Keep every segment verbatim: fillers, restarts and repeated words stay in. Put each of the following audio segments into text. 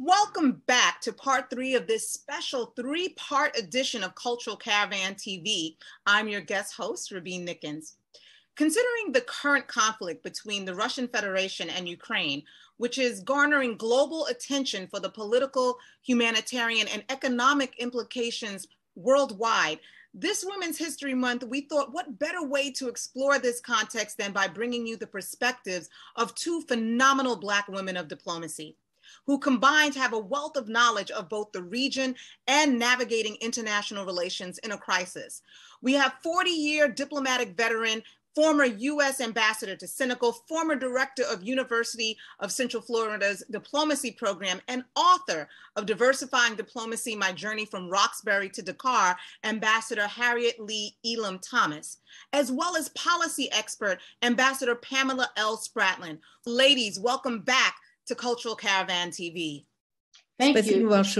Welcome back to part three of this special three-part edition of Cultural Caravan T V. I'm your guest host, Rabin Nickels. Considering the current conflict between the Russian Federation and Ukraine, which is garnering global attention for the political, humanitarian, and economic implications worldwide, this Women's History Month, we thought what better way to explore this context than by bringing you the perspectives of two phenomenal Black women of diplomacy, who combined have a wealth of knowledge of both the region and navigating international relations in a crisis. We have forty-year diplomatic veteran, former U S ambassador to Senegal, former director of University of Central Florida's diplomacy program, and author of Diversifying Diplomacy, My Journey from Roxbury to Dakar, Ambassador Harriet Elam-Thomas, as well as policy expert, Ambassador Pamela L. Spratlen. Ladies, welcome back to Cultural Caravan T V. Thank you. Yes.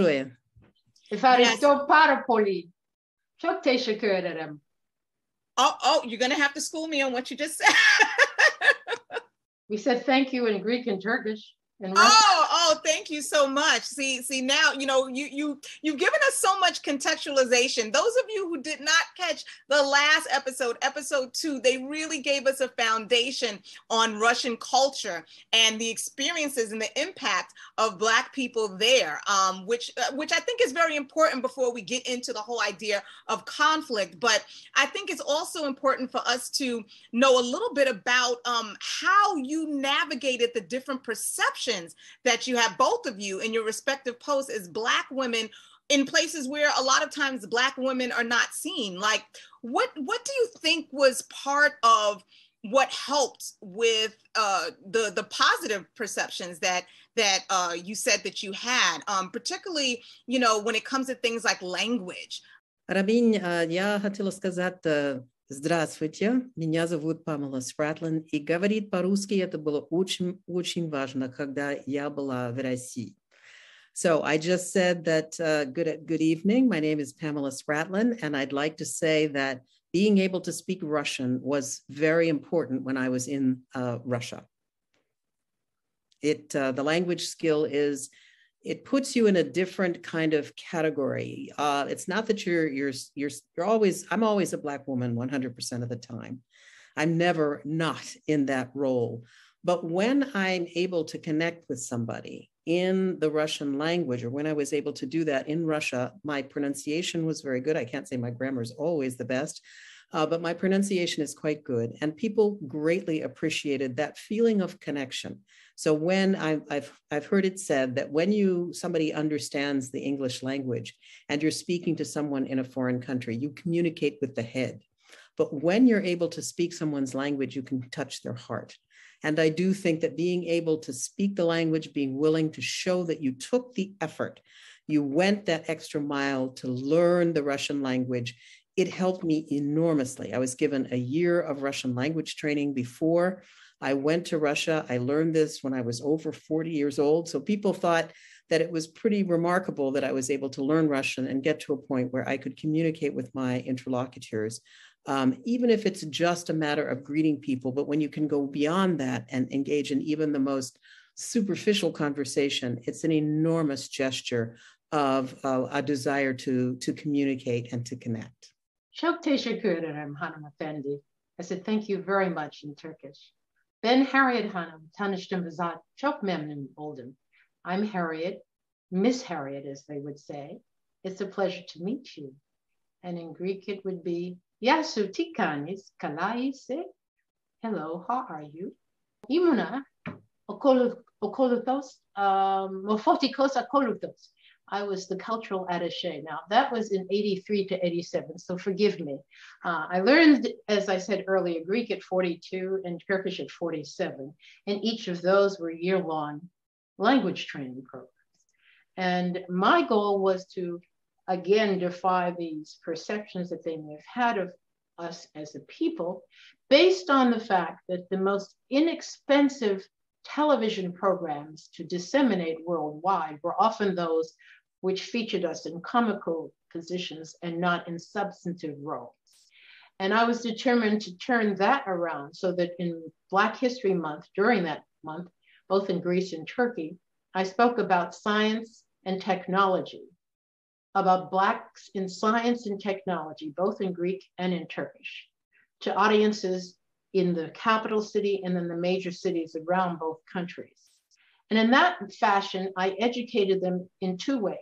Oh, oh, you're gonna have to school me on what you just said. We said thank you in Greek and Turkish. And oh, oh, thank you so much. See, see, now you know you you you've given us so much contextualization. Those of you who did not catch the last episode, episode two, they really gave us a foundation on Russian culture and the experiences and the impact of Black people there, um, which uh, which I think is very important before we get into the whole idea of conflict. But I think it's also important for us to know a little bit about um, how you navigated the different perceptions that you have, both of you, in your respective posts as Black women in places where a lot of times Black women are not seen. Like, what what do you think was part of what helped with uh, the the positive perceptions that that uh, you said that you had, um, particularly, you know, when it comes to things like language? Rabin, я хотела сказать здравствуйте, меня зовут Памела Спратлен, и говорить по-русски это было очень-очень важно, когда я была в России. So I just said that uh, good, good evening, my name is Pamela Spratlen, and I'd like to say that being able to speak Russian was very important when I was in uh, Russia. It, uh, the language skill is, it puts you in a different kind of category. Uh, it's not that you're, you're, you're, you're always, I'm always a Black woman one hundred percent of the time. I'm never not in that role. But when I'm able to connect with somebody in the Russian language, or when I was able to do that in Russia, my pronunciation was very good. I can't say my grammar is always the best, uh, but my pronunciation is quite good. And people greatly appreciated that feeling of connection. So when I've, I've, I've heard it said that when you, somebody understands the English language and you're speaking to someone in a foreign country, you communicate with the head. But when you're able to speak someone's language, you can touch their heart. And I do think that being able to speak the language, being willing to show that you took the effort, you went that extra mile to learn the Russian language, it helped me enormously. I was given a year of Russian language training before I went to Russia. I learned this when I was over forty years old. So people thought that it was pretty remarkable that I was able to learn Russian and get to a point where I could communicate with my interlocutors, um, even if it's just a matter of greeting people. But when you can go beyond that and engage in even the most superficial conversation, it's an enormous gesture of uh, a desire to, to communicate and to connect. I said, thank you very much in Turkish. Ben Harriet Hanım, tanıştım bizzat, çok memnun oldum. I'm Harriet, Miss Harriet, as they would say. It's a pleasure to meet you. And in Greek, it would be, Yasu tikanis kalaise. Hello, how are you? Imuna, okolutos, mofotikos akolutos. I was the cultural attaché. Now, that was in eighty-three to eighty-seven, so forgive me. Uh, I learned, as I said earlier, Greek at forty-two and Turkish at forty-seven, and each of those were year-long language training programs. And my goal was to, again, defy these perceptions that they may have had of us as a people, based on the fact that the most inexpensive television programs to disseminate worldwide were often those which featured us in comical positions and not in substantive roles. And I was determined to turn that around so that in Black History Month, during that month, both in Greece and Turkey, I spoke about science and technology, about Blacks in science and technology, both in Greek and in Turkish, to audiences in the capital city and in the major cities around both countries. And in that fashion, I educated them in two ways.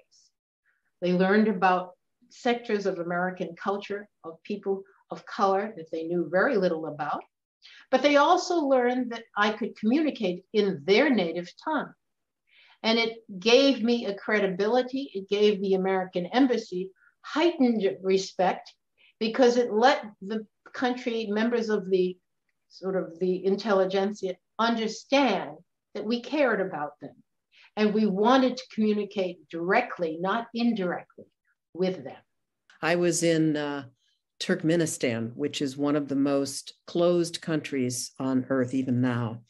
They learned about sectors of American culture, of people of color that they knew very little about, but they also learned that I could communicate in their native tongue. And it gave me a credibility, it gave the American embassy heightened respect, because it let the country, members of the sort of the intelligentsia, understand that we cared about them. And we wanted to communicate directly, not indirectly, with them. I was in uh, Turkmenistan, which is one of the most closed countries on earth even now.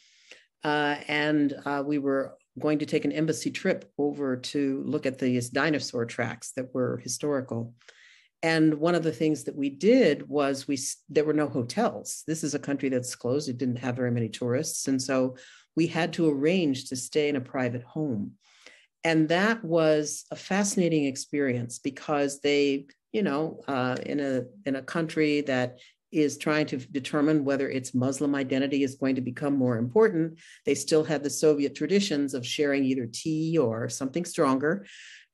Uh, and uh, we were going to take an embassy trip over to look at these dinosaur tracks that were historical. And one of the things that we did was we, there were no hotels. This is a country that's closed. It didn't have very many tourists. And so we had to arrange to stay in a private home. And that was a fascinating experience, because they, you know, uh, in a, in a country that is trying to determine whether its Muslim identity is going to become more important, they still had the Soviet traditions of sharing either tea or something stronger.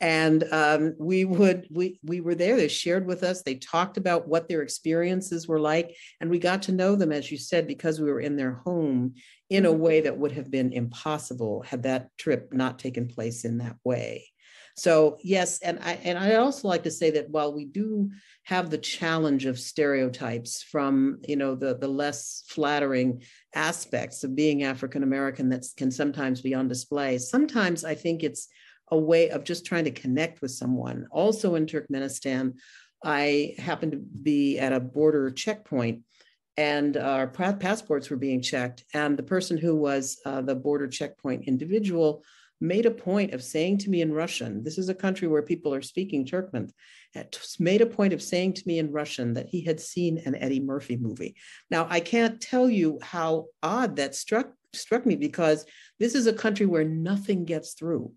And um, we would, we, we were there, they shared with us, they talked about what their experiences were like, and we got to know them, as you said, because we were in their home, in a way that would have been impossible had that trip not taken place in that way. So yes, and I and I also like to say that while we do have the challenge of stereotypes from, you know, the the less flattering aspects of being African American that can sometimes be on display, sometimes I think it's a way of just trying to connect with someone. Also in Turkmenistan, I happened to be at a border checkpoint, and our passports were being checked, and the person who was uh, the border checkpoint individual made a point of saying to me in Russian, this is a country where people are speaking Turkmen, made a point of saying to me in Russian that he had seen an Eddie Murphy movie. Now, I can't tell you how odd that struck, struck me, because this is a country where nothing gets through.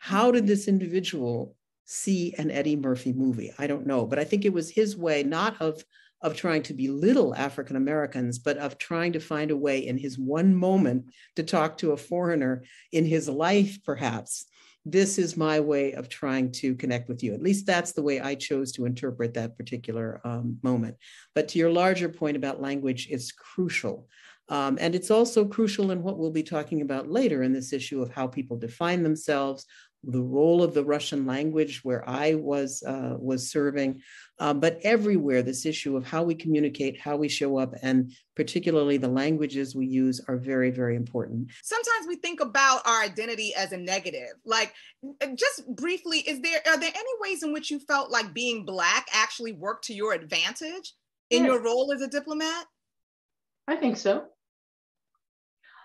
How did this individual see an Eddie Murphy movie? I don't know, but I think it was his way, not of, of trying to belittle African Americans, but of trying to find a way in his one moment to talk to a foreigner in his life, perhaps. This is my way of trying to connect with you. At least that's the way I chose to interpret that particular um, moment. But to your larger point about language, it's crucial. Um, and it's also crucial in what we'll be talking about later in this issue of how people define themselves, the role of the Russian language where I was, uh, was serving, uh, but everywhere this issue of how we communicate, how we show up, and particularly the languages we use are very, very important. Sometimes we think about our identity as a negative. Like, just briefly, is there, are there any ways in which you felt like being Black actually worked to your advantage in yes. your role as a diplomat? I think so.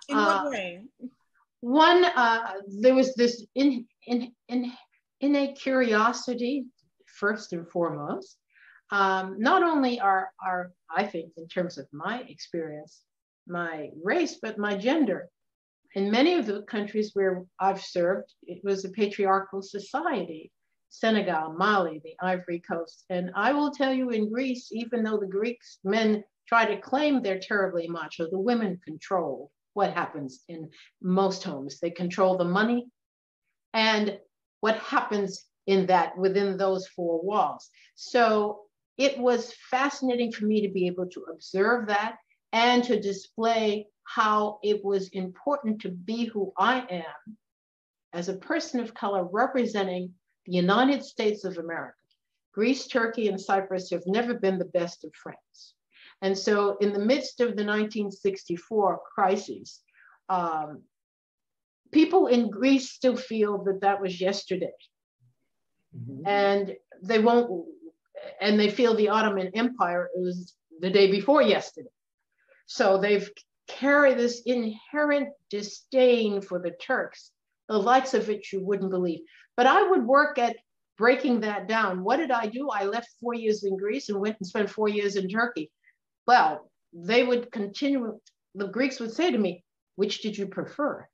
In what uh, way? One, uh, there was this in, in, in, innate curiosity, first and foremost. Um, not only are, are, I think, in terms of my experience, my race, but my gender. In many of the countries where I've served, it was a patriarchal society. Senegal, Mali, the Ivory Coast. And I will tell you, in Greece, even though the Greeks men try to claim they're terribly macho, the women control what happens in most homes. They control the money and what happens in that, within those four walls. So it was fascinating for me to be able to observe that and to display how it was important to be who I am as a person of color representing the United States of America. Greece, Turkey, and Cyprus have never been the best of friends. And so in the midst of the nineteen sixty-four crisis, um, people in Greece still feel that that was yesterday. Mm-hmm. And they won't, and they feel the Ottoman Empire was the day before yesterday. So they've carried this inherent disdain for the Turks, the likes of which you wouldn't believe. But I would work at breaking that down. What did I do? I left four years in Greece and went and spent four years in Turkey. Well, they would continue, the Greeks would say to me, which did you prefer?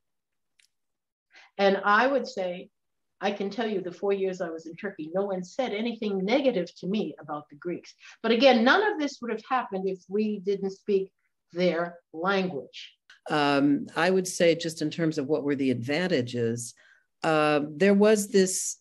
And I would say, I can tell you the four years I was in Turkey, no one said anything negative to me about the Greeks. But again, none of this would have happened if we didn't speak their language. Um, I would say, just in terms of what were the advantages, uh, there was this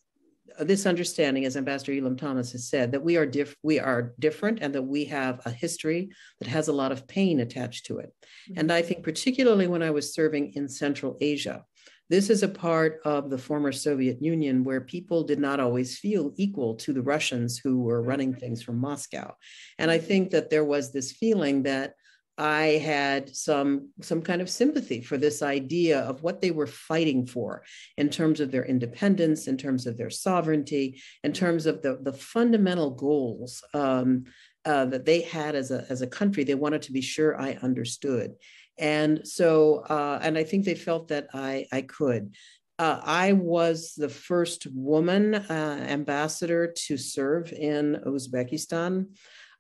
this understanding, as Ambassador Elam-Thomas has said, that we are diff we are different, and that we have a history that has a lot of pain attached to it. Mm-hmm. And I think particularly when I was serving in Central Asia, this is a part of the former Soviet Union where people did not always feel equal to the Russians who were running things from Moscow. And I think that there was this feeling that I had some, some kind of sympathy for this idea of what they were fighting for in terms of their independence, in terms of their sovereignty, in terms of the, the fundamental goals um, uh, that they had as a, as a country. They wanted to be sure I understood. And so, uh, and I think they felt that I, I could. Uh, I was the first woman uh, ambassador to serve in Uzbekistan,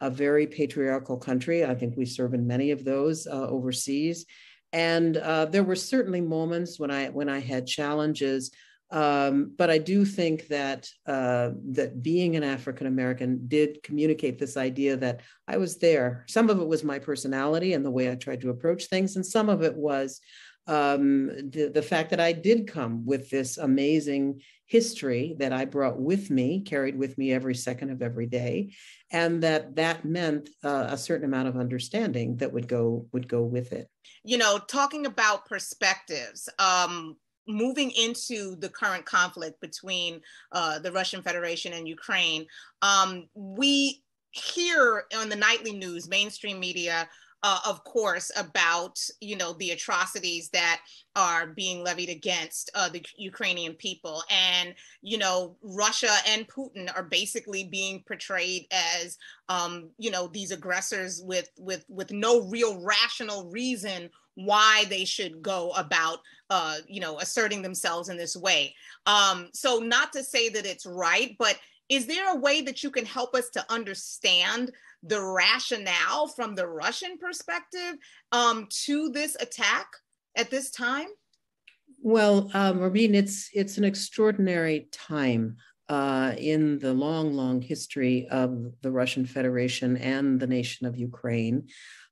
a very patriarchal country. I think we serve in many of those uh, overseas. And uh, there were certainly moments when I, when I had challenges, um, but I do think that, uh, that being an African-American did communicate this idea that I was there. Some of it was my personality and the way I tried to approach things, and some of it was um, the, the fact that I did come with this amazing history that I brought with me, carried with me every second of every day, and that that meant uh, a certain amount of understanding that would go would go with it. You know, talking about perspectives, um, moving into the current conflict between uh, the Russian Federation and Ukraine, um, we hear on the nightly news, mainstream media, Uh, of course, about, you know, the atrocities that are being levied against uh, the Ukrainian people. And, you know, Russia and Putin are basically being portrayed as, um, you know, these aggressors with, with, with no real rational reason why they should go about, uh, you know, asserting themselves in this way. Um, so not to say that it's right, but is there a way that you can help us to understand the rationale from the Russian perspective um, to this attack at this time? Well, um, Rabin, it's, it's an extraordinary time uh, in the long, long history of the Russian Federation and the nation of Ukraine.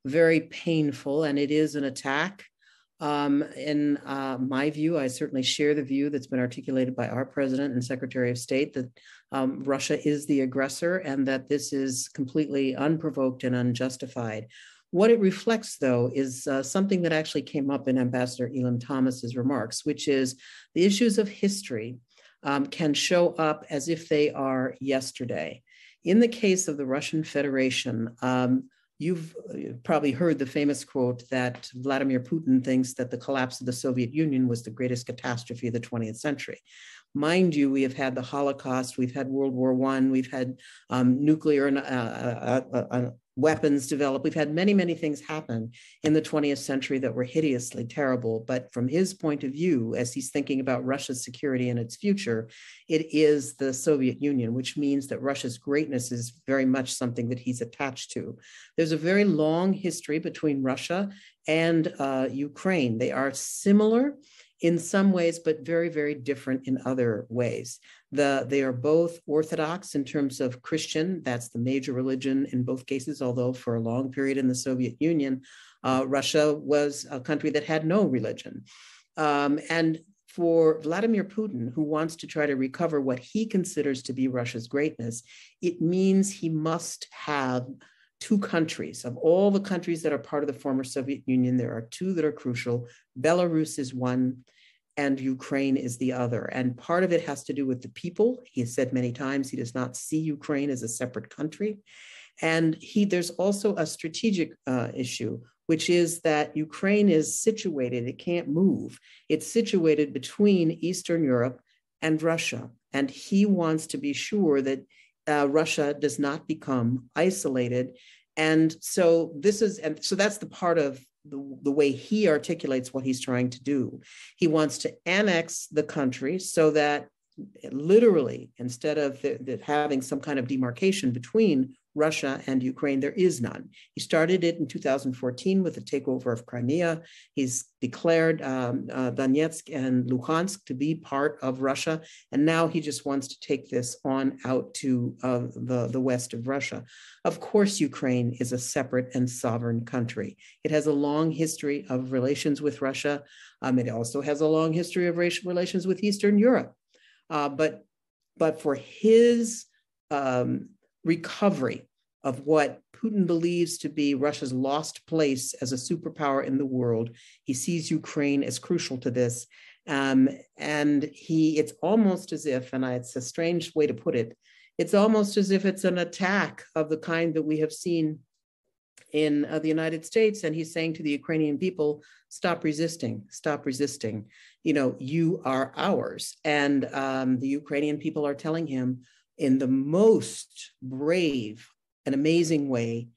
Very painful, and it is an attack. Um, in uh, my view, I certainly share the view that's been articulated by our president and secretary of state that um, Russia is the aggressor and that this is completely unprovoked and unjustified. What it reflects, though, is uh, something that actually came up in Ambassador Elam-Thomas's remarks, which is the issues of history um, can show up as if they are yesterday. In the case of the Russian Federation, um, you've probably heard the famous quote that Vladimir Putin thinks that the collapse of the Soviet Union was the greatest catastrophe of the twentieth century. Mind you, we have had the Holocaust, we've had World War One, we've had um, nuclear and, uh, uh, uh, uh, weapons developed. We've had many, many things happen in the twentieth century that were hideously terrible. But from his point of view, as he's thinking about Russia's security and its future, it is the Soviet Union, which means that Russia's greatness is very much something that he's attached to. There's a very long history between Russia and uh, Ukraine. They are similar in some ways, but very, very different in other ways. The, they are both Orthodox in terms of Christian. That's the major religion in both cases, although for a long period in the Soviet Union, uh, Russia was a country that had no religion. Um, and for Vladimir Putin, who wants to try to recover what he considers to be Russia's greatness, it means he must have two countries. Of all the countries that are part of the former Soviet Union, there are two that are crucial. Belarus is one, and Ukraine is the other. And part of it has to do with the people. He has said many times he does not see Ukraine as a separate country. And he, there's also a strategic uh, issue, which is that Ukraine is situated, it can't move. It's situated between Eastern Europe and Russia. And he wants to be sure that Uh, Russia does not become isolated. And so this is, and so that's the part of the, the way he articulates what he's trying to do. He wants to annex the country so that literally, instead of th- th- having some kind of demarcation between Russia, and Ukraine, there is none. He started it in two thousand fourteen with the takeover of Crimea. He's declared um, uh, Donetsk and Luhansk to be part of Russia, and now he just wants to take this on out to uh, the, the west of Russia. Of course, Ukraine is a separate and sovereign country. It has a long history of relations with Russia. Um, it also has a long history of racial relations with Eastern Europe. Uh, but, but for his um, recovery of what Putin believes to be Russia's lost place as a superpower in the world, he sees Ukraine as crucial to this. Um, and he, it's almost as if, and I, it's a strange way to put it, it's almost as if it's an attack of the kind that we have seen in uh, the United States. And he's saying to the Ukrainian people, stop resisting, stop resisting. You know, you are ours. And um, the Ukrainian people are telling him, in the most brave and amazing way,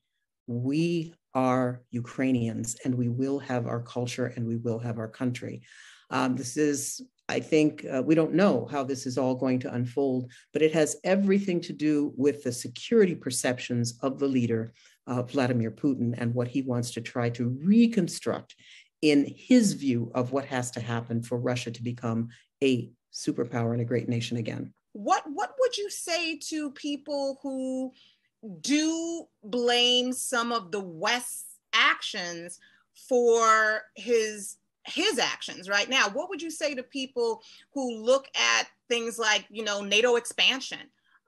we are Ukrainians, and we will have our culture, and we will have our country. Um, this is, I think, uh, we don't know how this is all going to unfold, but it has everything to do with the security perceptions of the leader, uh, Vladimir Putin, and what he wants to try to reconstruct in his view of what has to happen for Russia to become a superpower and a great nation again. What what would you say to people who do blame some of the West's actions for his his actions right now? What would you say to people who look at things like, you know, NATO expansion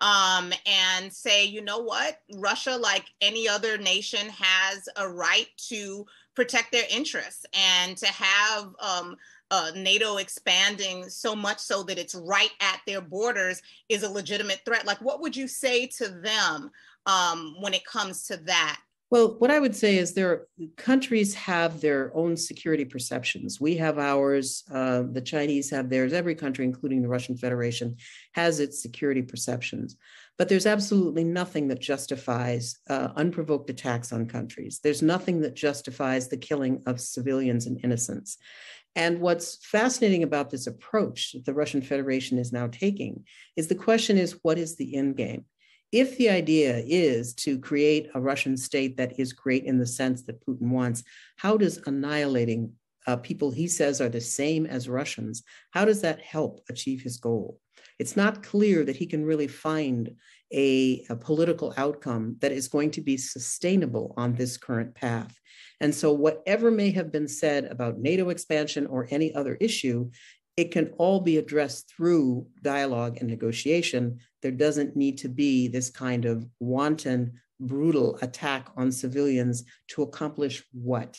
um, and say, you know what, Russia, like any other nation, has a right to protect their interests, and to have um, Uh, NATO expanding so much so that it's right at their borders is a legitimate threat. Like, what would you say to them um, when it comes to that? Well, what I would say is there countries have their own security perceptions. We have ours, uh, the Chinese have theirs, every country, including the Russian Federation, has its security perceptions. But there's absolutely nothing that justifies uh, unprovoked attacks on countries. There's nothing that justifies the killing of civilians and innocents. And what's fascinating about this approach that the Russian Federation is now taking is the question is, what is the end game? If the idea is to create a Russian state that is great in the sense that Putin wants, how does annihilating uh, people he says are the same as Russians, how does that help achieve his goal? It's not clear that he can really find a, a political outcome that is going to be sustainable on this current path. And so whatever may have been said about NATO expansion or any other issue, it can all be addressed through dialogue and negotiation. There doesn't need to be this kind of wanton, brutal attack on civilians to accomplish what?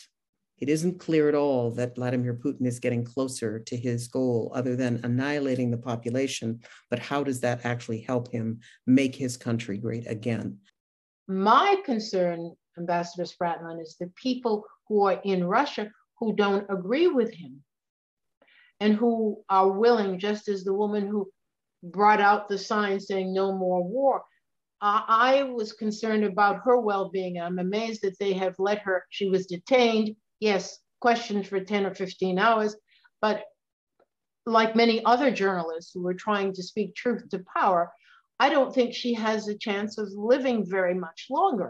It isn't clear at all that Vladimir Putin is getting closer to his goal other than annihilating the population, but how does that actually help him make his country great again? My concern, Ambassador Spratlen, is the people who are in Russia who don't agree with him and who are willing, just as the woman who brought out the sign saying no more war. I, I was concerned about her well-being. I'm amazed that they have let her, she was detained. Yes, questioned for ten or fifteen hours, but like many other journalists who were trying to speak truth to power, I don't think she has a chance of living very much longer.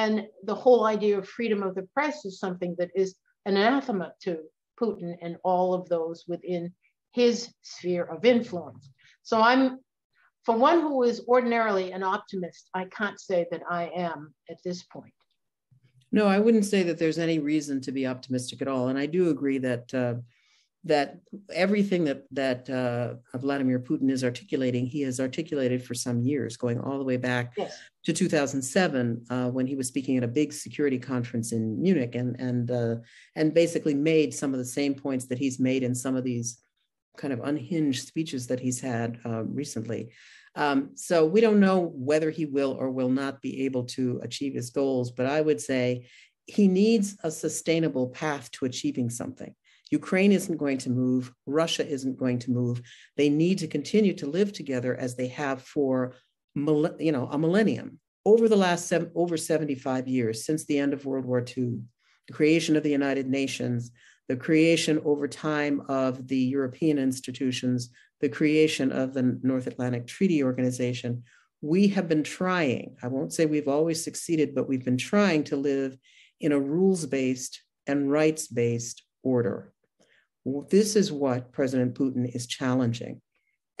And the whole idea of freedom of the press is something that is an anathema to Putin and all of those within his sphere of influence. So I'm, for one who is ordinarily an optimist, I can't say that I am at this point. No, I wouldn't say that there's any reason to be optimistic at all. And I do agree that uh, that everything that, that uh, Vladimir Putin is articulating, he has articulated for some years, going all the way back yes. to two thousand seven, uh, when he was speaking at a big security conference in Munich and, and, uh, and basically made some of the same points that he's made in some of these kind of unhinged speeches that he's had uh, recently. Um, so we don't know whether he will or will not be able to achieve his goals, but I would say he needs a sustainable path to achieving something. Ukraine isn't going to move. Russia isn't going to move. They need to continue to live together as they have for, you know, a millennium. Over the last seven, over seventy-five years, since the end of World War Two, the creation of the United Nations, the creation over time of the European institutions, the creation of the North Atlantic Treaty Organization, we have been trying, I won't say we've always succeeded, but we've been trying to live in a rules-based and rights-based order. This is what President Putin is challenging.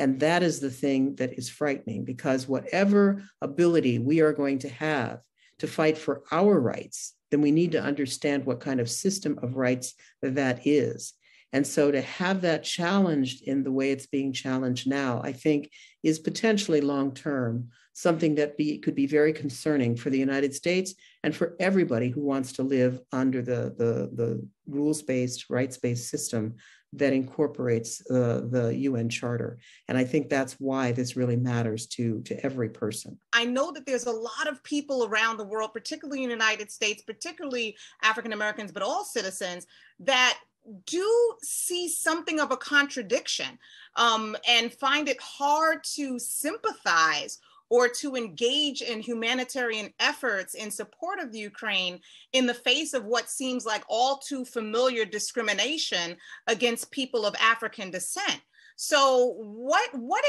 And that is the thing that is frightening, because whatever ability we are going to have to fight for our rights, then we need to understand what kind of system of rights that is. And so to have that challenged in the way it's being challenged now, I think is potentially long-term, something that be, could be very concerning for the United States and for everybody who wants to live under the, the, the rules-based, rights-based system that incorporates uh, the U N Charter. And I think that's why this really matters to, to every person. I know that there's a lot of people around the world, particularly in the United States, particularly African-Americans, but all citizens, that do see something of a contradiction um, and find it hard to sympathize or to engage in humanitarian efforts in support of the Ukraine in the face of what seems like all too familiar discrimination against people of African descent. So what, what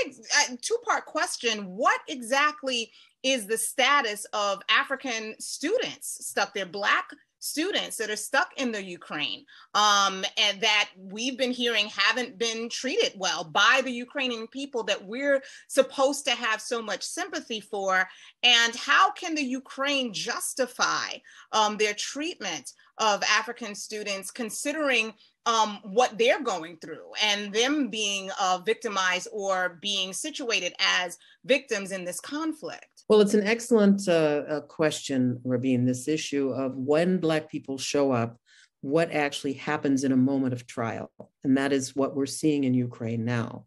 a two-part question, what exactly is the status of African students stuck there, Black students that are stuck in the Ukraine um, and that we've been hearing haven't been treated well by the Ukrainian people that we're supposed to have so much sympathy for? And how can the Ukraine justify um, their treatment of African students, considering um, what they're going through and them being uh, victimized or being situated as victims in this conflict? Well, it's an excellent uh, question, Rabin, this issue of when Black people show up, what actually happens in a moment of trial. And that is what we're seeing in Ukraine now.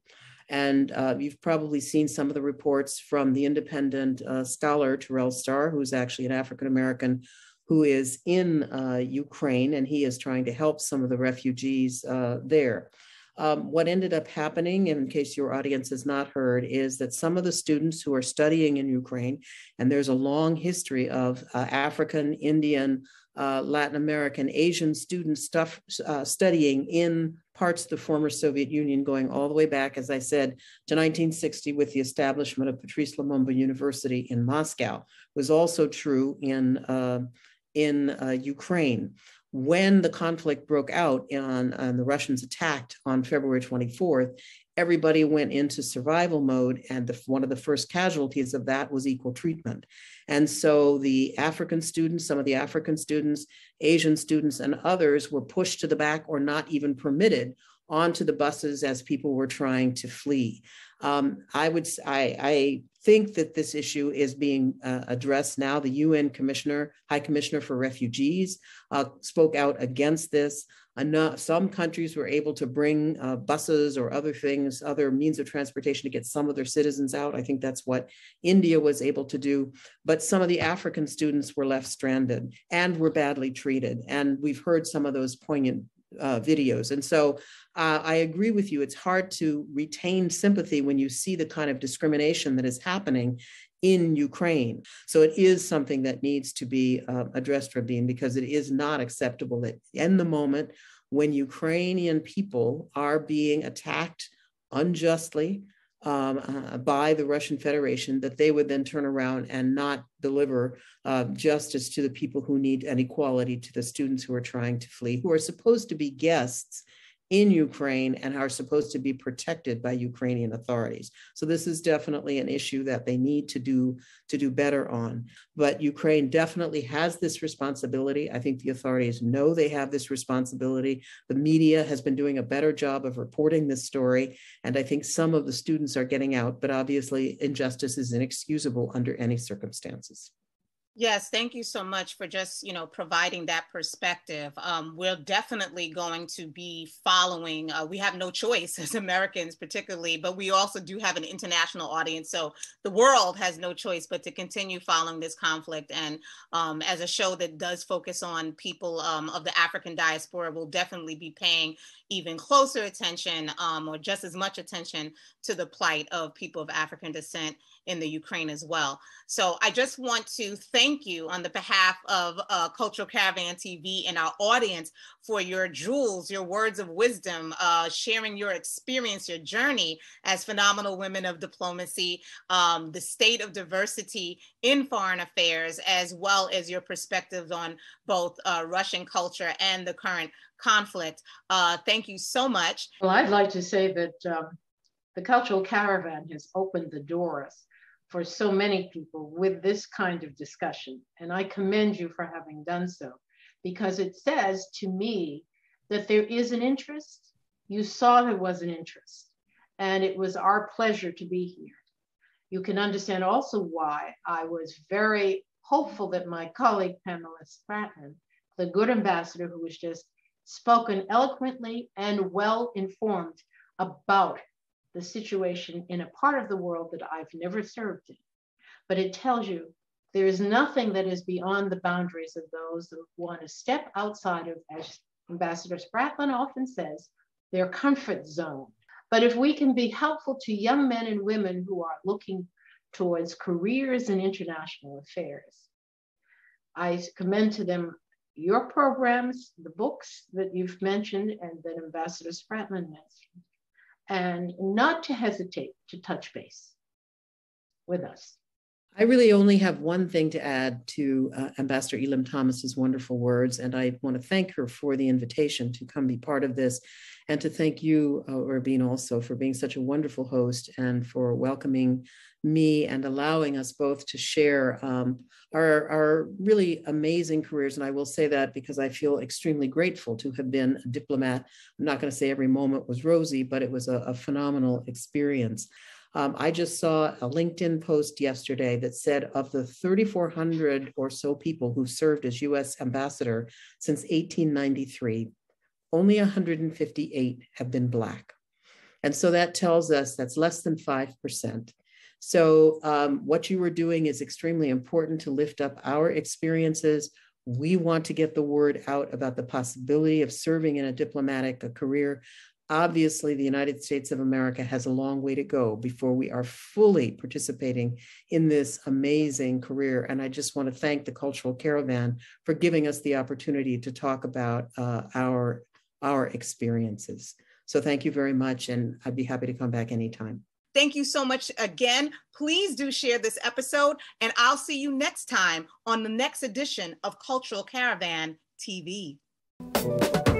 And uh, you've probably seen some of the reports from the independent uh, scholar, Terrell Starr, who's actually an African-American who is in uh, Ukraine, and he is trying to help some of the refugees uh, there. Um, what ended up happening, in case your audience has not heard, is that some of the students who are studying in Ukraine, and there's a long history of uh, African, Indian, uh, Latin American, Asian students stuff, uh, studying in parts of the former Soviet Union, going all the way back, as I said, to nineteen sixty with the establishment of Patrice Lumumba University in Moscow. It was also true in, uh, in uh, Ukraine. When the conflict broke out and, and the Russians attacked on February twenty-fourth, everybody went into survival mode, and the, one of the first casualties of that was equal treatment. And so the African students, some of the African students, Asian students, and others were pushed to the back or not even permitted onto the buses as people were trying to flee. Um, I would, I, I think that this issue is being uh, addressed now. The U N Commissioner, High Commissioner for Refugees, uh, spoke out against this. Enough, some countries were able to bring uh, buses or other things, other means of transportation to get some of their citizens out. I think that's what India was able to do. But some of the African students were left stranded and were badly treated. And we've heard some of those poignant Uh, videos. And so uh, I agree with you. It's hard to retain sympathy when you see the kind of discrimination that is happening in Ukraine. So it is something that needs to be uh, addressed, Rabin, because it is not acceptable that in the moment when Ukrainian people are being attacked unjustly Um, uh, by the Russian Federation, that they would then turn around and not deliver uh, justice to the people who need, and equality to the students who are trying to flee, who are supposed to be guests in Ukraine and are supposed to be protected by Ukrainian authorities. So this is definitely an issue that they need to do to do better on. But Ukraine definitely has this responsibility. I think the authorities know they have this responsibility. The media has been doing a better job of reporting this story, and I think some of the students are getting out, but obviously injustice is inexcusable under any circumstances. Yes, thank you so much for just, you know, providing that perspective. Um, we're definitely going to be following. Uh, we have no choice as Americans particularly, but we also do have an international audience. So the world has no choice but to continue following this conflict. And um, as a show that does focus on people um, of the African diaspora, we'll definitely be paying even closer attention um, or just as much attention to the plight of people of African descent in the Ukraine as well. So I just want to thank thank you on the behalf of uh, Cultural Caravan T V and our audience for your jewels, your words of wisdom, uh, sharing your experience, your journey as phenomenal women of diplomacy, um, the state of diversity in foreign affairs, as well as your perspectives on both uh, Russian culture and the current conflict. Uh, thank you so much. Well, I'd like to say that um, the Cultural Caravan has opened the doors for so many people with this kind of discussion. And I commend you for having done so, because it says to me that there is an interest. You saw there was an interest, and it was our pleasure to be here. You can understand also why I was very hopeful that my colleague, Pamela Spratlen, the good ambassador who has just spoken eloquently and well-informed about the situation in a part of the world that I've never served in. But it tells you there is nothing that is beyond the boundaries of those who want to step outside of, as Ambassador Spratlen often says, their comfort zone. But if we can be helpful to young men and women who are looking towards careers in international affairs, I commend to them your programs, the books that you've mentioned and that Ambassador Spratlen mentioned, and not to hesitate to touch base with us. I really only have one thing to add to uh, Ambassador Elam-Thomas's wonderful words, and I want to thank her for the invitation to come be part of this, and to thank you, uh, Rabin, also for being such a wonderful host and for welcoming me and allowing us both to share um, our, our really amazing careers. And I will say that because I feel extremely grateful to have been a diplomat. I'm not going to say every moment was rosy, but it was a, a phenomenal experience. Um, I just saw a LinkedIn post yesterday that said of the thirty-four hundred or so people who served as U S ambassador since eighteen ninety-three, only one hundred fifty-eight have been Black. And so that tells us that's less than five percent. So um, what you were doing is extremely important to lift up our experiences. We want to get the word out about the possibility of serving in a diplomatic a career. Obviously, the United States of America has a long way to go before we are fully participating in this amazing career. And I just want to thank the Cultural Caravan for giving us the opportunity to talk about uh, our, our experiences. So thank you very much, and I'd be happy to come back anytime. Thank you so much again. Please do share this episode, and I'll see you next time on the next edition of Cultural Caravan T V.